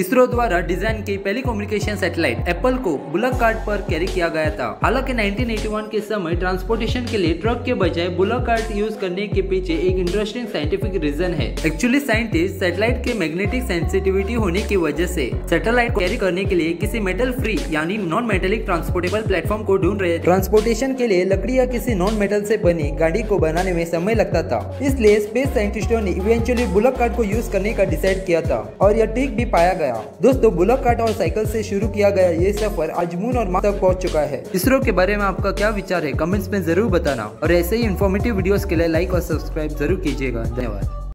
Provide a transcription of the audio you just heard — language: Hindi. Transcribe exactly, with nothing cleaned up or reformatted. इसरो द्वारा डिजाइन की पहली कम्युनिकेशन सैटेलाइट एप्पल को बुलक कार्ट पर कैरी किया गया था। हालांकि नाइनटीन एटी वन के समय ट्रांसपोर्टेशन के लिए ट्रक के बजाय बुलक कार्ट यूज करने के पीछे एक इंटरेस्टिंग साइंटिफिक रीजन है। एक्चुअली साइंटिस्ट सैटेलाइट के मैग्नेटिक सेंसिटिविटी होने की वजह से सैटेलाइट को कैरी करने के लिए किसी मेटल फ्री यानी नॉन मेटेलिक ट्रांसपोर्टेबल प्लेटफॉर्म को ढूंढ रहे थे। ट्रांसपोर्टेशन के लिए लकड़ी या किसी नॉन मेटल से बनी गाड़ी को बनाने में समय लगता था, इसलिए स्पेस साइंटिस्टों ने इवेंचुअली बुलक कार्ट को यूज करने का डिसाइड किया था और यह ठीक भी पाया। दोस्तों, बुलक कार्ट और साइकिल से शुरू किया गया ये सफर आज मून और मार्स तक पहुंच चुका है। इसरो के बारे में आपका क्या विचार है, कमेंट्स में जरूर बताना और ऐसे ही इन्फॉर्मेटिव वीडियोस के लिए लाइक और सब्सक्राइब जरूर कीजिएगा। धन्यवाद।